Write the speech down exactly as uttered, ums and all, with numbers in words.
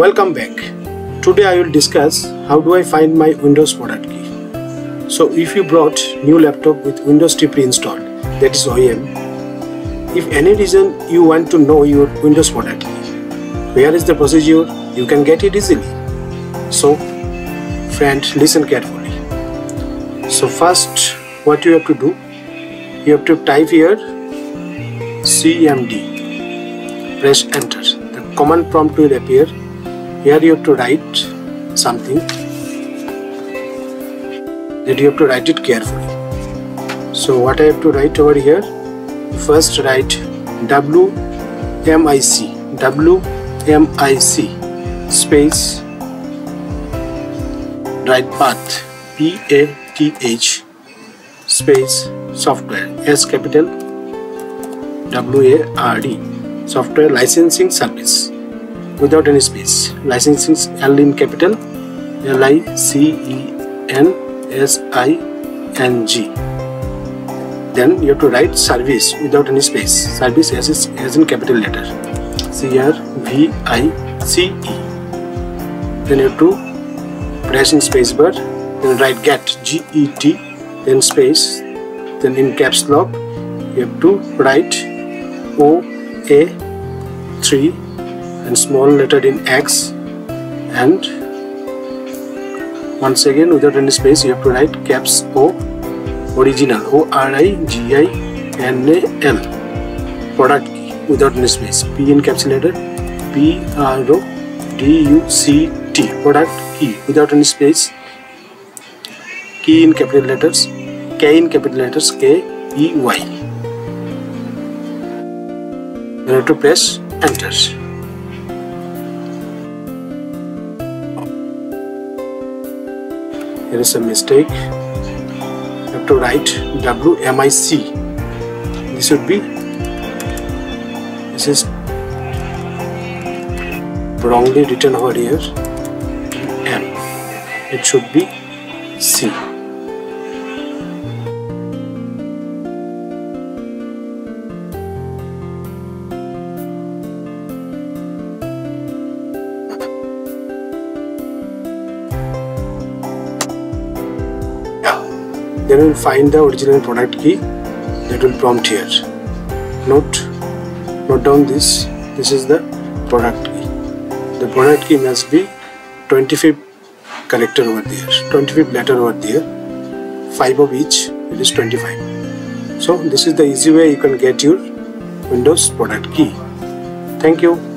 Welcome back. Today I will discuss how do I find my Windows product key. So if you brought new laptop with Windows T pre-installed, that is O E M, if any reason you want to know your Windows product key, where is the procedure, you can get it easily. So friend, listen carefully. So first what you have to do, you have to type here C M D, press enter. The command prompt will appear. Here you have to write something, that you have to write it carefully. So what I have to write over here, first write W M I C W M I C space, write path P A T H space software, S capital W A R D, software licensing service, without any space, licensing, L in capital, L I C E N S I N G. Then you have to write service without any space, service as is as in capital letter, C R V I C E. Then you have to press in space bar, then write get, G E T, then space, then in caps lock you have to write O A three and small letter in X, and once again without any space you have to write caps O, original, O R I G I N A L, product key without any space, P in caps letter, P R O D U C T, product key without any space, key in capital letters, K in capital letters, K E Y. Then you have to press enter. There is a mistake. You have to write W M I C. This should be, this is wrongly written over here, M. It should be C. Then you will find the original product key, that will prompt here. Note, note down this, this is the product key. The product key must be twenty-five character over there, twenty-five letter over there, five of each, it is twenty-five. So this is the easy way you can get your Windows product key. Thank you.